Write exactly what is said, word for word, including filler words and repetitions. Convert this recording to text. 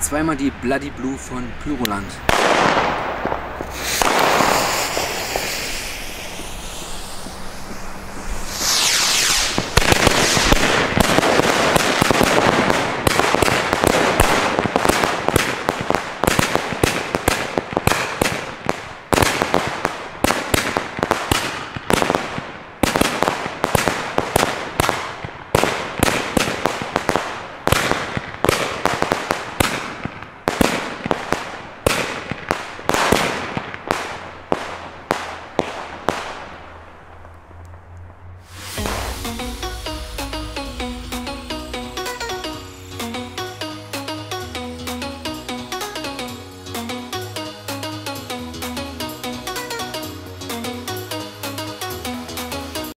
Zweimal die Bloody Blue von Pyroland.